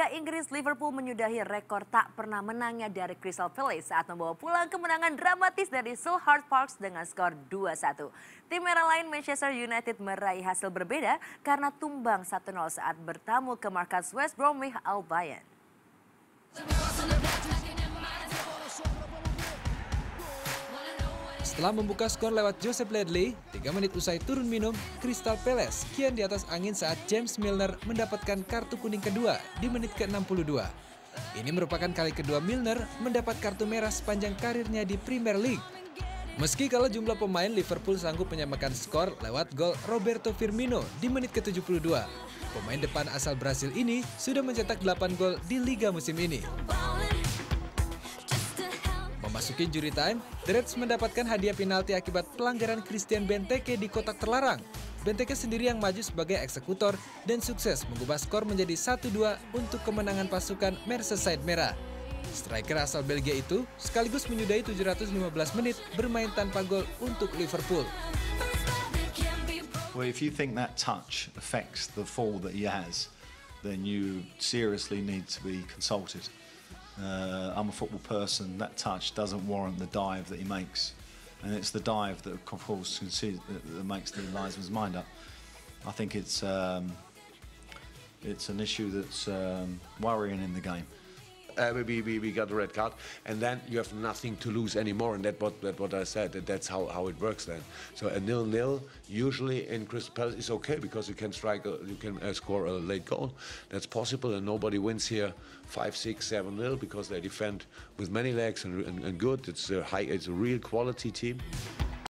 Liga Inggris, Liverpool menyudahi rekor tak pernah menangnya dari Crystal Palace saat membawa pulang kemenangan dramatis dari Selhurst Park dengan skor 2-1. Tim merah lain Manchester United meraih hasil berbeda karena tumbang 1-0 saat bertamu ke markas West Bromwich Albion. Setelah membuka skor lewat Joseph Ledley, 3 menit usai turun minum, Crystal Palace kian di atas angin saat James Milner mendapatkan kartu kuning kedua di menit ke-62. Ini merupakan kali kedua Milner mendapat kartu merah sepanjang karirnya di Premier League. Meski kalah jumlah pemain, Liverpool sanggup menyamakan skor lewat gol Roberto Firmino di menit ke-72. Pemain depan asal Brasil ini sudah mencetak 8 gol di Liga musim ini. Masukin injury time, The Reds mendapatkan hadiah penalti akibat pelanggaran Christian Benteke di kotak terlarang. Benteke sendiri yang maju sebagai eksekutor dan sukses mengubah skor menjadi 1-2 untuk kemenangan pasukan Merseyside Merah. Striker asal Belgia itu sekaligus menyudahi 715 menit bermain tanpa gol untuk Liverpool. Well, if you think that touch affects the fall that he has, then you seriously need to be consulted. I'm a football person. That touch doesn't warrant the dive that he makes, and it's the dive that, of course, that makes the linesman's mind up. I think it's an issue that's worrying in the game. We got the red card, and then you have nothing to lose anymore, and that's what I said. That's how it works then. So a 0-0 usually in Crystal Palace is okay because you can strike, you can score a late goal. That's possible, and nobody wins here 5, 6, 7-0 because they defend with many legs and good. It's a real quality team.